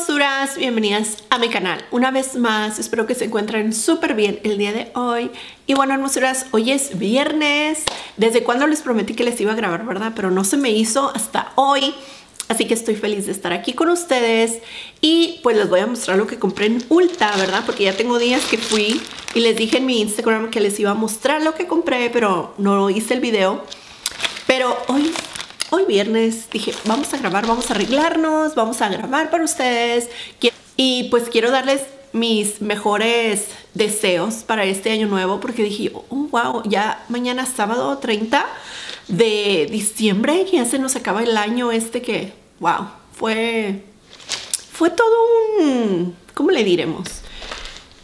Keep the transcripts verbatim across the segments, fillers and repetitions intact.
hermosuras, bienvenidas a mi canal una vez más, espero que se encuentren súper bien el día de hoy. Y bueno, hermosuras, hoy es viernes. Desde cuando les prometí que les iba a grabar, ¿verdad? Pero no se me hizo hasta hoy, así que estoy feliz de estar aquí con ustedes. Y pues les voy a mostrar lo que compré en Ulta, ¿verdad? Porque ya tengo días que fui y les dije en mi Instagram que les iba a mostrar lo que compré, pero no hice el video. Pero hoy... Hoy viernes dije, vamos a grabar, vamos a arreglarnos, vamos a grabar para ustedes. Y pues quiero darles mis mejores deseos para este año nuevo, porque dije, oh, wow, ya mañana sábado treinta de diciembre, ya se nos acaba el año este que, wow, fue, fue todo un, ¿cómo le diremos?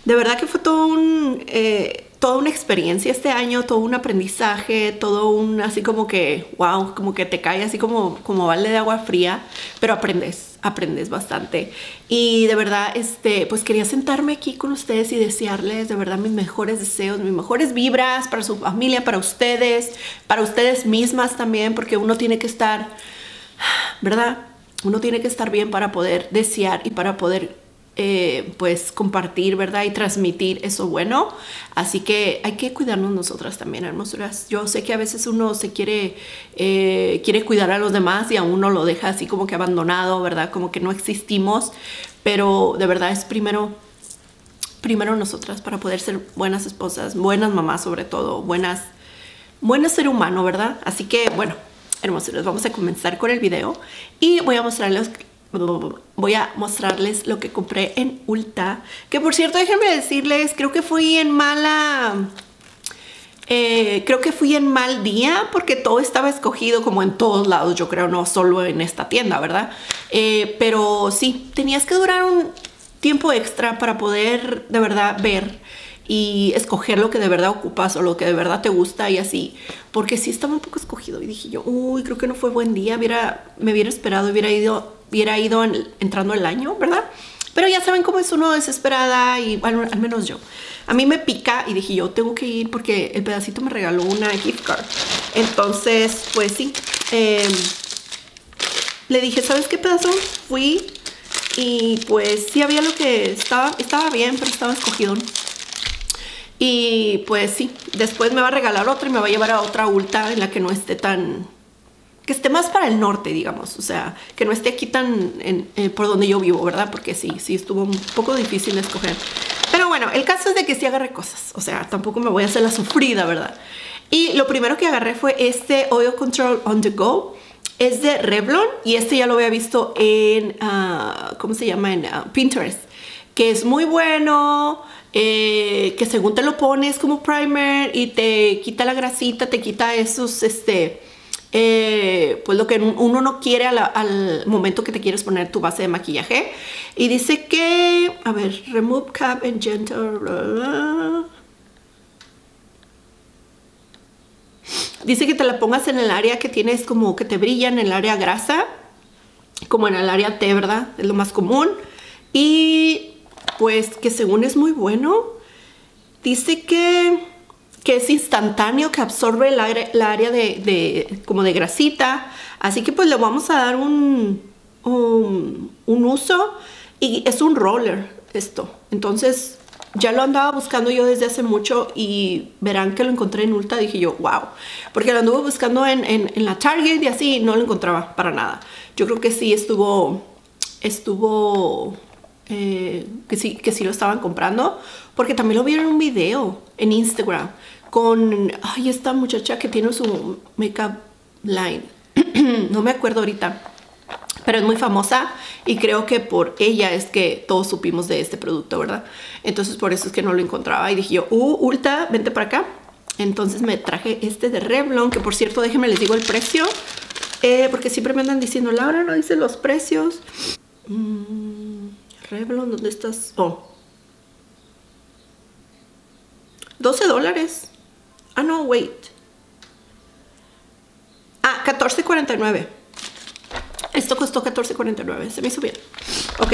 De verdad que fue todo un, eh, toda una experiencia este año, todo un aprendizaje, todo un así como que, wow, como que te cae así como, como balde de agua fría, pero aprendes, aprendes bastante. Y de verdad, este, pues quería sentarme aquí con ustedes y desearles de verdad mis mejores deseos, mis mejores vibras para su familia, para ustedes, para ustedes mismas también, porque uno tiene que estar, ¿verdad? Uno tiene que estar bien para poder desear y para poder Eh, pues compartir, ¿verdad? Y transmitir eso bueno. Así que hay que cuidarnos nosotras también, hermosuras. Yo sé que a veces uno se quiere eh, quiere cuidar a los demás y a uno lo deja así como que abandonado, ¿verdad? Como que no existimos, pero de verdad es primero primero nosotras para poder ser buenas esposas, buenas mamás, sobre todo buenas buenas ser humano, ¿verdad? Así que bueno, hermosuras, vamos a comenzar con el video y voy a mostrarles Voy a mostrarles lo que compré en Ulta. Que por cierto, déjenme decirles, creo que fui en mala... Eh, creo que fui en mal día porque todo estaba escogido como en todos lados. Yo creo, no solo en esta tienda, ¿verdad? Eh, pero sí, tenías que durar un tiempo extra para poder de verdad ver y escoger lo que de verdad ocupas o lo que de verdad te gusta y así, porque sí estaba un poco escogido. Y dije yo, uy, creo que no fue buen día, hubiera, me hubiera esperado, hubiera ido, hubiera ido en, entrando el año, ¿verdad? Pero ya saben cómo es uno desesperada y bueno, al menos yo. A mí me pica y dije yo, tengo que ir porque el pedacito me regaló una gift card. Entonces, pues sí, eh, le dije, ¿sabes qué pedazo? Fui y pues sí había lo que estaba, estaba bien, pero estaba escogido, ¿no? Y pues sí, después me va a regalar otra y me va a llevar a otra Ulta en la que no esté tan... Que esté más para el norte, digamos. O sea, que no esté aquí tan en, en, por donde yo vivo, ¿verdad? Porque sí, sí estuvo un poco difícil de escoger. Pero bueno, el caso es de que sí agarré cosas. O sea, tampoco me voy a hacer la sufrida, ¿verdad? Y lo primero que agarré fue este Oil Control On The Go. Es de Revlon y este ya lo había visto en... Uh, ¿Cómo se llama? En uh, Pinterest. Que es muy bueno... Eh, que según te lo pones como primer y te quita la grasita, te quita esos, este, eh, pues lo que uno no quiere al, al momento que te quieres poner tu base de maquillaje. Y dice que, a ver, remove cap and gentle, bla, bla. Dice que te la pongas en el área que tienes como que te brilla, en el área grasa, como en el área T, ¿verdad? Es lo más común. Y... pues que según es muy bueno, dice que, que es instantáneo, que absorbe el, aire, el área de, de, como de grasita. Así que pues le vamos a dar un, un, un uso. Y es un roller esto. Entonces ya lo andaba buscando yo desde hace mucho y verán que lo encontré en Ulta. Dije yo, wow, porque lo anduve buscando en, en, en la Target y así no lo encontraba para nada. Yo creo que sí estuvo... estuvo... Eh, que, sí, que sí lo estaban comprando, porque también lo vieron en un video en Instagram con ay, esta muchacha que tiene su makeup line. No me acuerdo ahorita, pero es muy famosa y creo que por ella es que todos supimos de este producto, ¿verdad? Entonces por eso es que no lo encontraba y dije yo, uh, Ulta, vente para acá. Entonces me traje este de Revlon, que por cierto, déjenme les digo el precio, eh, porque siempre me andan diciendo, Laura no dice los precios. Mmm... Revlon, ¿dónde estás? Oh, doce dólares. Ah, no, wait. Ah, catorce cuarenta y nueve. Esto costó catorce cuarenta y nueve. Se me hizo bien. Ok.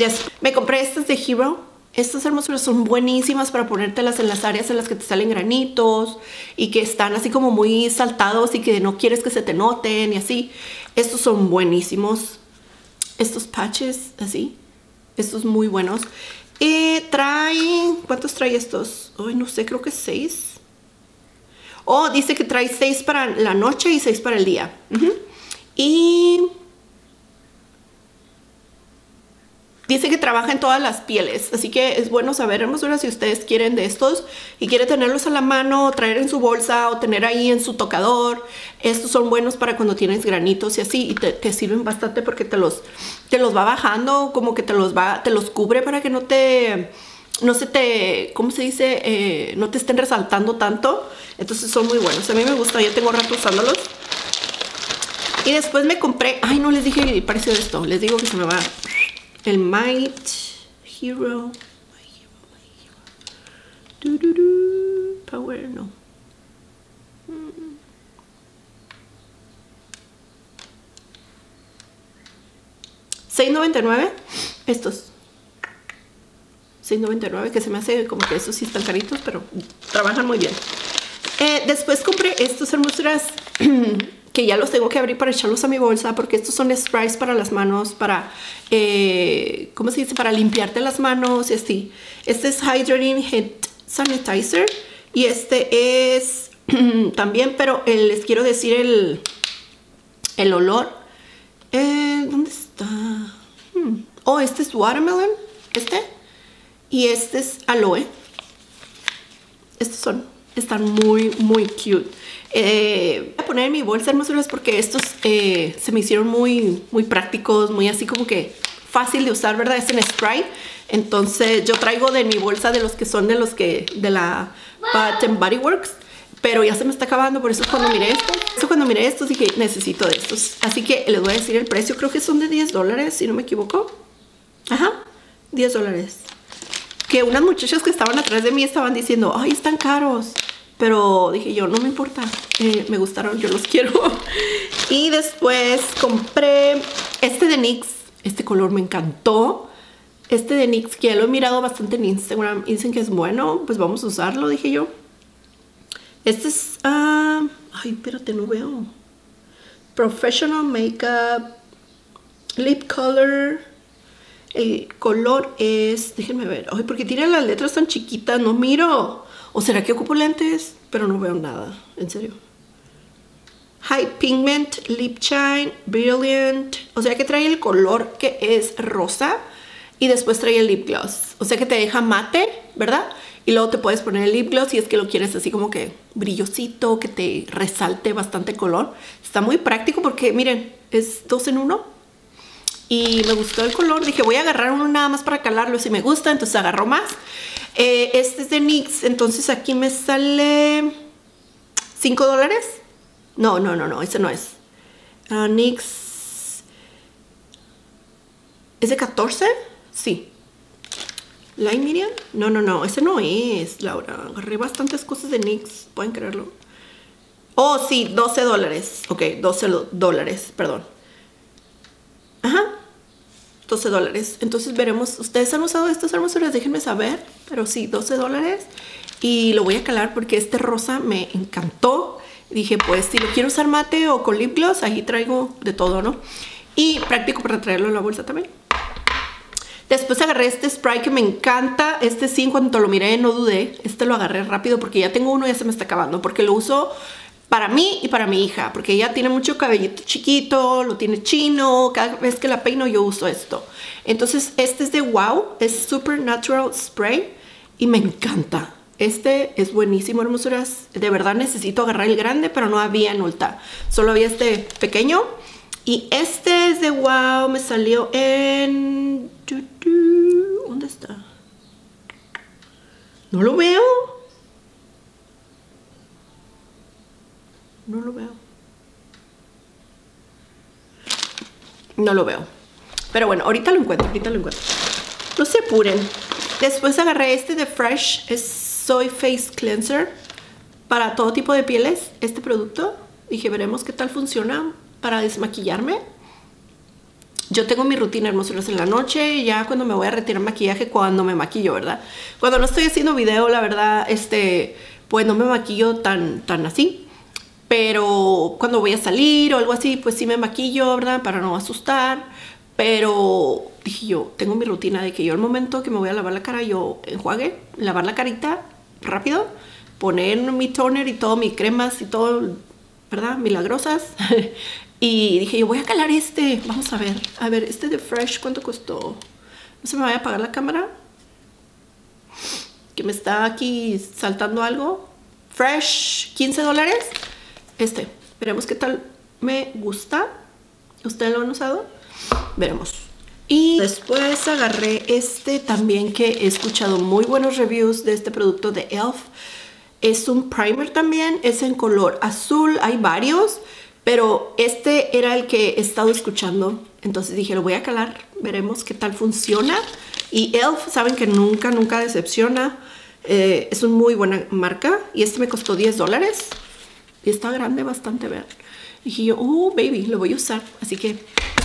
Yes. Me compré estas de Hero. Estas hermosuras son buenísimas para ponértelas en las áreas en las que te salen granitos y que están así como muy saltados y que no quieres que se te noten y así. Estos son buenísimos. estos patches así. Estos muy buenos. Eh, trae... ¿Cuántos trae estos? Ay, no sé, creo que seis. Oh, dice que trae seis para la noche y seis para el día. Uh-huh. Y... dice que trabaja en todas las pieles, así que es bueno saber, hermosura, si ustedes quieren de estos y quieren tenerlos a la mano, o traer en su bolsa o tener ahí en su tocador. Estos son buenos para cuando tienes granitos y así, y te, te sirven bastante porque te los, te los va bajando, como que te los va, te los cubre para que no te, no se te, ¿cómo se dice? Eh, no te estén resaltando tanto. Entonces son muy buenos, a mí me gusta, yo tengo rato usándolos. Y después me compré, ay, no les dije el precio de esto, les digo que se me va... El Might Hero, My Hero, My Hero. Du, du, du, Power, no. Mm. seis noventa y nueve. Estos. seis noventa y nueve, que se me hace como que estos sí están caritos, pero trabajan muy bien. Eh, después compré estos hermosuras que ya los tengo que abrir para echarlos a mi bolsa, porque estos son sprays para las manos, para, eh, ¿cómo se dice? Para limpiarte las manos y así. Este es Hydrating Hand Sanitizer y este es también, pero eh, les quiero decir el, el olor. Eh, ¿Dónde está? Hmm. Oh, este es Watermelon, este, y este es Aloe. Estos son... están muy, muy cute. Eh, voy a poner en mi bolsa, hermosuras, porque estos eh, se me hicieron muy, muy prácticos, muy así como que fácil de usar, ¿verdad? Es en spray. Entonces yo traigo de mi bolsa de los que son de los que, de la Bath and Body Works, pero ya se me está acabando, por eso cuando miré esto, eso cuando miré estos dije, necesito de estos. Así que les voy a decir el precio, creo que son de diez dólares, si no me equivoco. Ajá, diez dólares. Que unas muchachas que estaban atrás de mí estaban diciendo, ay, están caros. Pero dije yo, no me importa. Eh, me gustaron, yo los quiero. Y después compré este de nix. Este color me encantó. Este de nix, que ya lo he mirado bastante en Instagram. Dicen que es bueno, pues vamos a usarlo, dije yo. Este es... Uh, ay, espérate, no veo. Professional Makeup. Lip Color. El color es... déjenme ver. Ay, porque tienen las letras tan chiquitas. No miro. ¿O será que ocupo lentes? Pero no veo nada. En serio. High Pigment, Lip Shine, Brilliant. O sea que trae el color que es rosa. Y después trae el lip gloss. O sea que te deja mate, ¿verdad? Y luego te puedes poner el lip gloss si es que lo quieres así como que brillosito, que te resalte bastante color. Está muy práctico porque, miren, es dos en uno. Y me gustó el color. Dije, voy a agarrar uno nada más para calarlo. Si me gusta, entonces agarro más. Eh, este es de nix. Entonces aquí me sale... ¿cinco dólares? No, no, no, no. Ese no es. Uh, nix... ¿Es de catorce? Sí. ¿Light Medium? No, no, no. Ese no es, Laura. Agarré bastantes cosas de nix. ¿Pueden creerlo? Oh, sí. doce dólares. Ok, doce dólares. Perdón. Ajá. doce dólares. Entonces veremos. ¿Ustedes han usado estas hermosuras? Déjenme saber. Pero sí, doce dólares. Y lo voy a calar porque este rosa me encantó. Dije, pues si lo quiero usar mate o con lip gloss, ahí traigo de todo, ¿no? Y práctico para traerlo en la bolsa también. Después agarré este spray que me encanta. Este sí, en cuanto lo miré, no dudé. Este lo agarré rápido porque ya tengo uno y ya se me está acabando. Porque lo uso... para mí y para mi hija, porque ella tiene mucho cabellito chiquito, lo tiene chino, cada vez que la peino yo uso esto. Entonces este es de Wow, es Super Natural Spray y me encanta. Este es buenísimo, hermosuras. De verdad necesito agarrar el grande, pero no había en Ulta. Solo había este pequeño. Y este es de Wow, me salió en... ¿dónde está? No lo veo. No lo veo. No lo veo. Pero bueno, ahorita lo encuentro, ahorita lo encuentro. No se apuren. Después agarré este de Fresh. Es Soy Face Cleanser. Para todo tipo de pieles, este producto. Dije, veremos qué tal funciona para desmaquillarme. Yo tengo mi rutina, hermosuras, en la noche. Y ya cuando me voy a retirar maquillaje, cuando me maquillo, ¿verdad? Cuando no estoy haciendo video, la verdad, este, pues no me maquillo tan, tan así. Pero cuando voy a salir o algo así, pues sí me maquillo, ¿verdad? Para no asustar. Pero dije yo, tengo mi rutina de que yo al momento que me voy a lavar la cara, yo enjuague, lavar la carita rápido, poner mi toner y todo, mis cremas y todo, ¿verdad? Milagrosas. Y dije yo, voy a calar este. Vamos a ver. A ver, este de Fresh, ¿cuánto costó? No se me vaya a apagar la cámara, que me está aquí saltando algo. Fresh, quince dólares. Este, veremos qué tal me gusta. ¿Ustedes lo han usado? Veremos. Y después agarré este también, que he escuchado muy buenos reviews de este producto de E L F. Es un primer también, es en color azul, hay varios, pero este era el que he estado escuchando. Entonces dije, lo voy a calar, veremos qué tal funciona. Y E L F, saben que nunca, nunca decepciona. Eh, es una muy buena marca. Y este me costó diez dólares. Y está grande bastante, vean. Dije yo, oh baby, lo voy a usar. Así que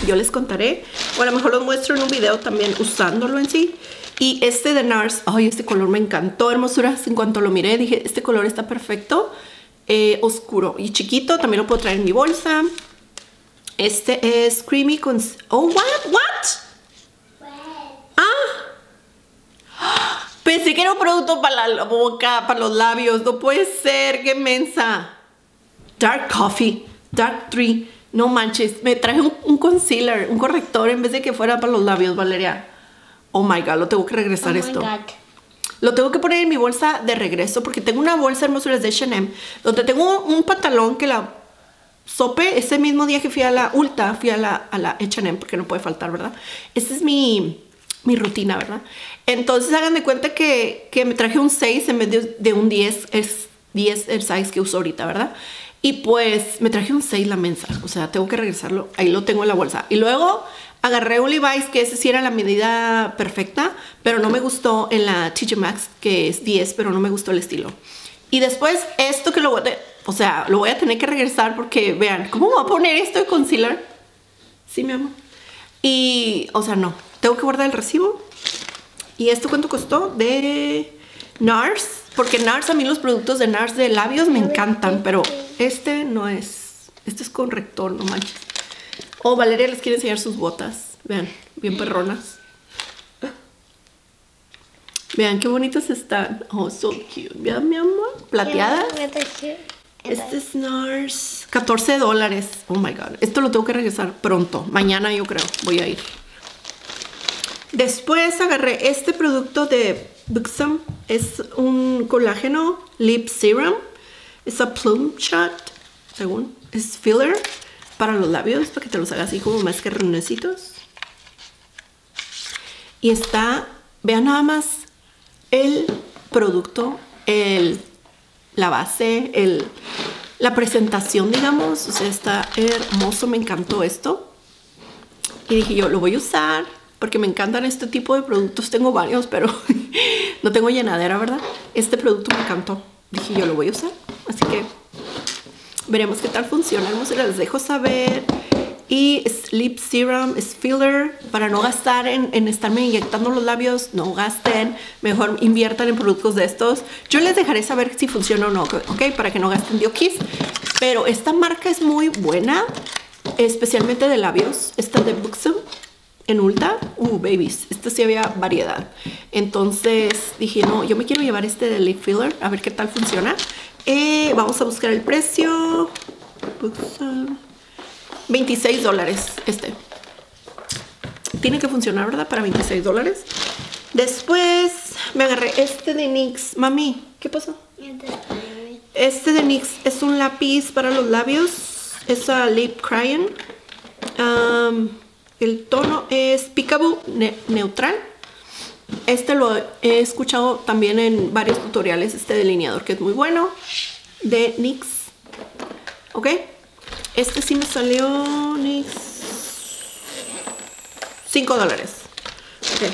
yo les contaré. O a lo mejor lo muestro en un video también usándolo en sí. Y este de NARS, ay, oh, este color me encantó, hermosuras. En cuanto lo miré, dije, este color está perfecto. Eh, oscuro y chiquito, también lo puedo traer en mi bolsa. Este es creamy con... Oh, what? What? Ah. Pensé que era un producto para la boca, para los labios. No puede ser, qué mensa. Dark Coffee, Dark Tree. No manches, me traje un, un concealer, un corrector, en vez de que fuera para los labios, Valeria. Oh my God, lo tengo que regresar oh esto. My God. Lo tengo que poner en mi bolsa de regreso, porque tengo una bolsa hermosuras de H and M, donde tengo un, un pantalón que la... Sope, ese mismo día que fui a la Ulta, fui a la, a la H and M, porque no puede faltar, ¿verdad? Esta es mi, mi rutina, ¿verdad? Entonces hagan de cuenta que, que me traje un seis en vez de, de un diez, es diez el size que uso ahorita, ¿verdad? Y pues me traje un seis la mensa, o sea, tengo que regresarlo, ahí lo tengo en la bolsa. Y luego agarré un Levi's, que ese sí era la medida perfecta, pero no me gustó en la T J Maxx, que es diez, pero no me gustó el estilo. Y después esto que lo voy a... O sea, lo voy a tener que regresar porque, vean, ¿cómo voy a poner esto de concealer? Sí, mi amor. Y, o sea, no. Tengo que guardar el recibo. ¿Y esto cuánto costó? De NARS. Porque NARS, a mí los productos de NARS de labios me encantan. Pero este no es. Este es corrector, no manches. Oh, Valeria les quiere enseñar sus botas. Vean, bien perronas. Vean qué bonitas están. Oh, so cute. Vean, mi amor. Plateadas. Este es NARS, catorce dólares. Oh my God, esto lo tengo que regresar pronto. Mañana yo creo, voy a ir. Después agarré este producto de Buxom. Es un colágeno lip serum. Es a plume shot, según. Es filler para los labios, para que te los hagas así como más que ronecitos. Y está, vean nada más el producto, el... la base, el, la presentación, digamos. O sea, está hermoso. Me encantó esto. Y dije yo, lo voy a usar porque me encantan este tipo de productos. Tengo varios, pero no tengo llenadera, ¿verdad? Este producto me encantó. Dije yo, lo voy a usar. Así que veremos qué tal funciona. Hermosura, les dejo saber. Y es lip serum, es filler. Para no gastar en, en estarme inyectando los labios, no gasten. Mejor inviertan en productos de estos. Yo les dejaré saber si funciona o no, ¿ok? Para que no gasten dioquis. Pero esta marca es muy buena, especialmente de labios. Esta de Buxom en Ulta. Uh, babies. Esta sí había variedad. Entonces dije, no, yo me quiero llevar este de lip filler. A ver qué tal funciona. Eh, vamos a buscar el precio. Buxom. veintiséis dólares este. Tiene que funcionar, ¿verdad? Para veintiséis dólares. Después me agarré este de NYX. Mami, ¿qué pasó? Este de NYX es un lápiz para los labios. Es a lip crayon. Um, el tono es Peekaboo ne neutral. Este lo he escuchado también en varios tutoriales. Este delineador que es muy bueno. De NYX. ¿Ok? Este sí me salió cinco dólares. Okay.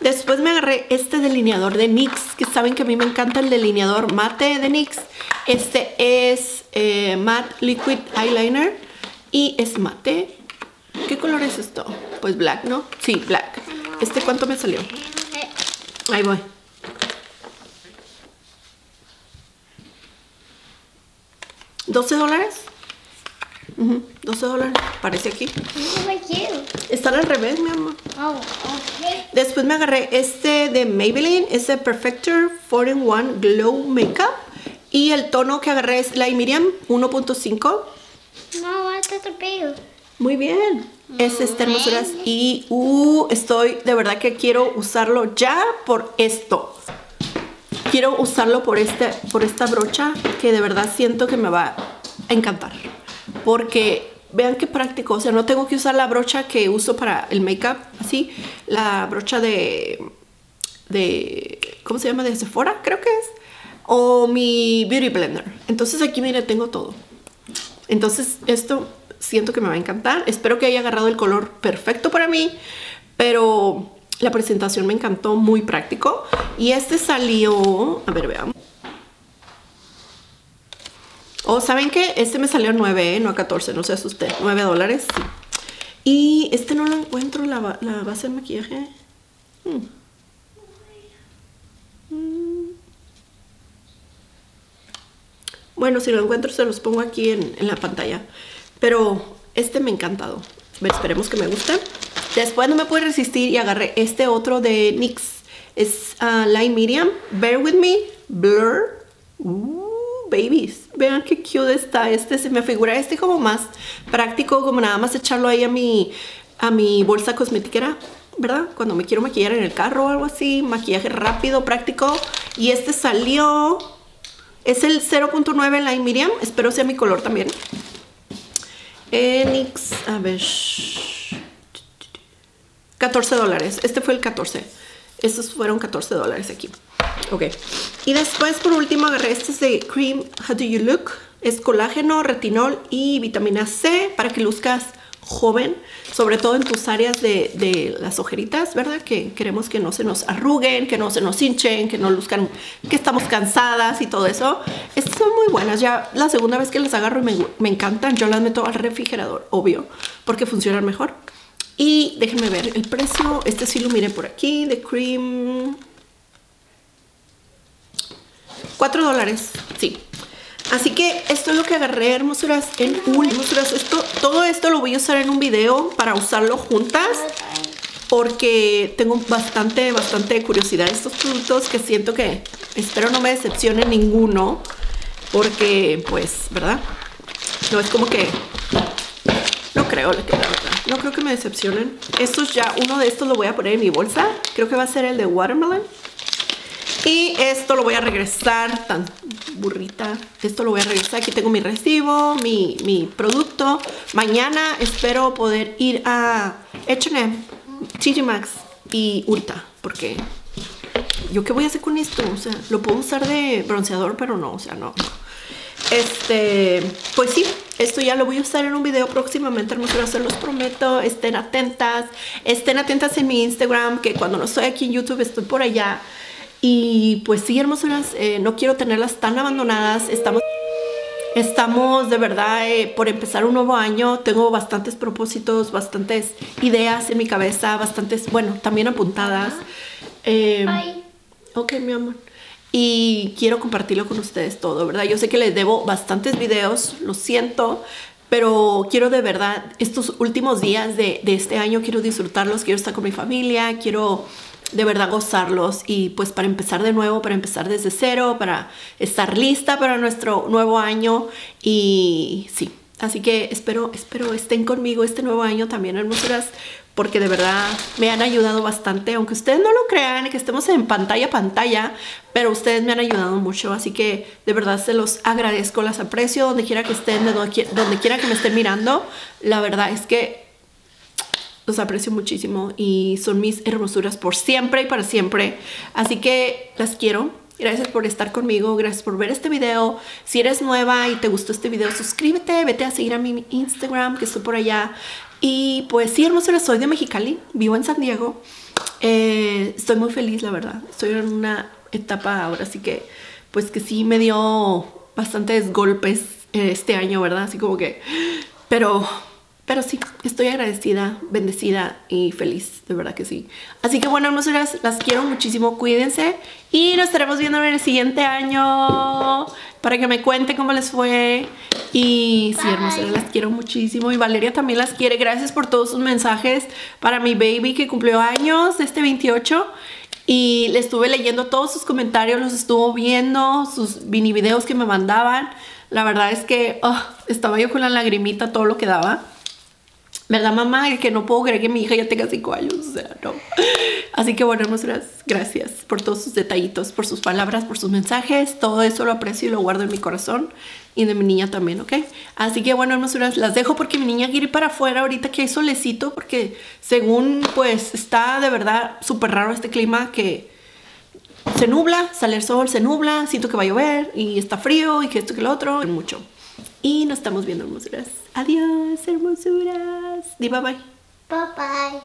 Después me agarré este delineador de NYX, que saben que a mí me encanta el delineador mate de NYX. Este es eh, Matte Liquid Eyeliner y es mate. ¿Qué color es esto? Pues black, ¿no? Sí, black. ¿Este cuánto me salió? Ahí voy. doce dólares. Uh Uh-huh. doce dólares, parece aquí. Están al revés, mi amor. Oh, okay. Después me agarré este de Maybelline, este Perfector cuatro en uno Glow Makeup. Y el tono que agarré es Light Medium uno punto cinco. No, este es bello. Muy bien. Es este hermosuras. Y uh, estoy, de verdad que quiero usarlo ya por esto. Quiero usarlo por, este, por esta brocha que de verdad siento que me va a encantar. Porque vean qué práctico, o sea, no tengo que usar la brocha que uso para el make-up, así, la brocha de, de, ¿cómo se llama? De Sephora, creo que es, o mi Beauty Blender. Entonces aquí, mire, tengo todo. Entonces esto siento que me va a encantar. Espero que haya agarrado el color perfecto para mí, pero la presentación me encantó, muy práctico. Y este salió, a ver, veamos. O, oh, ¿saben qué? Este me salió nueve, ¿eh? No a catorce, no se asusten. nueve dólares. Sí. Y este no lo encuentro, la, la base de maquillaje. Hmm. Hmm. Bueno, si lo encuentro se los pongo aquí en, en la pantalla. Pero este me ha encantado. Esperemos que me guste. Después no me pude resistir y agarré este otro de NYX. Es uh, Light Medium. Bear With Me. Blur. Uh. Babies, vean qué cute está este. Se me figura este como más práctico, como nada más echarlo ahí a mi a mi bolsa cosmetiquera, ¿verdad? Cuando me quiero maquillar en el carro o algo así, maquillaje rápido, práctico. Y este salió, es el cero punto nueve Light Medium, espero sea mi color también. Enix, a ver, catorce dólares, este fue el catorce. Estos fueron catorce dólares aquí. Ok. Y después, por último, agarré este de Cream How Do You Look. Es colágeno, retinol y vitamina C para que luzcas joven. Sobre todo en tus áreas de, de las ojeritas, ¿verdad? Que queremos que no se nos arruguen, que no se nos hinchen, que no luzcan, que estamos cansadas y todo eso. Estas son muy buenas. Ya la segunda vez que las agarro me, me encantan. Yo las meto al refrigerador, obvio, porque funcionan mejor. Y déjenme ver el precio. Este sí lo miré por aquí, de Cream. cuatro dólares, sí. Así que esto es lo que agarré, hermosuras, en un... Hermosuras, esto, todo esto lo voy a usar en un video para usarlo juntas. Porque tengo bastante, bastante curiosidad de estos productos que siento que... Espero no me decepcione ninguno. Porque, pues, ¿verdad? No es como que... No creo, la verdad. No creo que me decepcionen. Estos ya, uno de estos lo voy a poner en mi bolsa. Creo que va a ser el de Watermelon. Y esto lo voy a regresar. Tan burrita. Esto lo voy a regresar. Aquí tengo mi recibo, mi, mi producto. Mañana espero poder ir a H and M, T J Maxx y Ulta. Porque yo qué voy a hacer con esto. O sea, lo puedo usar de bronceador, pero no. O sea, no. Este, pues sí, esto ya lo voy a usar en un video próximamente, hermosuras, se los prometo. Estén atentas, estén atentas en mi Instagram, que cuando no estoy aquí en YouTube estoy por allá. Y pues sí, hermosuras, eh, no quiero tenerlas tan abandonadas. Estamos, estamos de verdad eh, por empezar un nuevo año. Tengo bastantes propósitos, bastantes ideas en mi cabeza, bastantes, bueno, también apuntadas. Eh, ok, mi amor. Y quiero compartirlo con ustedes todo, ¿verdad? Yo sé que les debo bastantes videos, lo siento, pero quiero de verdad estos últimos días de, de este año, quiero disfrutarlos, quiero estar con mi familia, quiero de verdad gozarlos. Y pues para empezar de nuevo, para empezar desde cero, para estar lista para nuestro nuevo año. Y sí, así que espero, espero estén conmigo este nuevo año también, hermosuras. Porque de verdad me han ayudado bastante, aunque ustedes no lo crean, que estemos en pantalla a pantalla, pero ustedes me han ayudado mucho, así que de verdad se los agradezco, las aprecio, donde quiera que estén, donde quiera que me estén mirando, la verdad es que los aprecio muchísimo y son mis hermosuras por siempre y para siempre, así que las quiero. Gracias por estar conmigo, gracias por ver este video. Si eres nueva y te gustó este video, suscríbete, vete a seguir a mi Instagram, que estoy por allá. Y pues sí, hermosuras, soy de Mexicali, vivo en San Diego. Eh, estoy muy feliz, la verdad. Estoy en una etapa ahora, así que pues que sí me dio bastantes golpes este año, ¿verdad? Así como que... Pero Pero sí, estoy agradecida, bendecida y feliz, de verdad que sí. Así que bueno, hermosuras, las quiero muchísimo, cuídense. Y nos estaremos viendo en el siguiente año para que me cuenten cómo les fue. Y sí, hermosuras, las quiero muchísimo. Y Valeria también las quiere. Gracias por todos sus mensajes para mi baby que cumplió años este veintiocho. Y le estuve leyendo todos sus comentarios, los estuvo viendo, sus mini videos que me mandaban. La verdad es que oh, estaba yo con la lagrimita todo lo que daba. ¿Verdad, mamá? El que no puedo creer que mi hija ya tenga cinco años. O sea, no. Así que, bueno, hermosuras, gracias por todos sus detallitos, por sus palabras, por sus mensajes. Todo eso lo aprecio y lo guardo en mi corazón. Y de mi niña también, ¿ok? Así que, bueno, hermosuras, las dejo porque mi niña quiere ir para afuera ahorita que hay solecito. Porque según, pues, está de verdad súper raro este clima que se nubla, sale el sol, se nubla. Siento que va a llover y está frío y que esto que lo otro. Mucho. Y nos estamos viendo, hermosuras. Adiós, hermosuras. Di bye bye. Bye bye.